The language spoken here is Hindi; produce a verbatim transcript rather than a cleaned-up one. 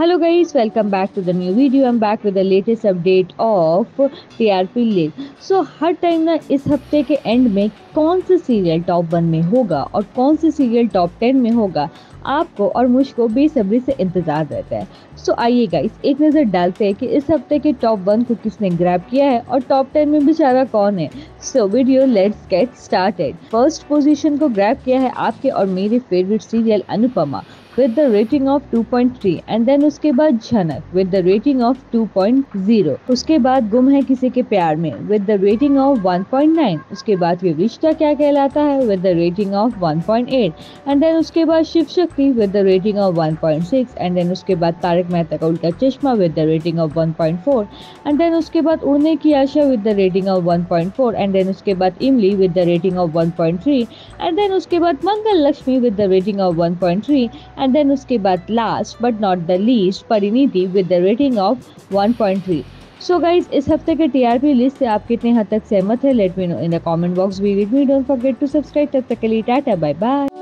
Hello guys, welcome back to the new video. I am back with the latest update of TRP league. So हर टाइम ना इस हफ्ते के एंड में कौन से सीरियल टॉप वन में होगा और कौन से सीरियल टॉप टेन में होगा, आपको और मुझको बेसब्री से इंतज़ार रहता है। सो आइए गाइस, एक नज़र डालते हैं कि इस हफ्ते के टॉप वन को किसने ग्रैब किया है और टॉप टेन में बेचारा कौन है। So video let's get started. First position को ग्रैब किया है आपके और मेरे favourite serial Anupama with the rating of two point three, and then उसके बाद Jhanak with the rating of two point zero, उसके बाद Ghum Hai Kisi Ke Pyaar Mein with the rating of one point nine, उसके बाद Yeh Rishta Kya Kehlata Hai with the rating of one point eight, and then उसके बाद Shiv Shakti with the rating of one point six, and then उसके बाद तारक मेहता का Ooltah Chashmah with the rating of one point four, and then उसके बाद उड़ने की आशा with the rating of one point four, and then उसके बाद Imlie with the rating of one point three, and then उसके बाद Mangal Lakshmi with the rating of one point three, and then उसके बाद last but not the least Parineeti with the rating of one point three. So guys, इस हफ्ते के टीआरपी लिस्ट से आप कितने हद तक सहमत है, let me know in the comment box. We with me, don't forget to subscribe. तब तक के लिए टाटा, बाय बाय।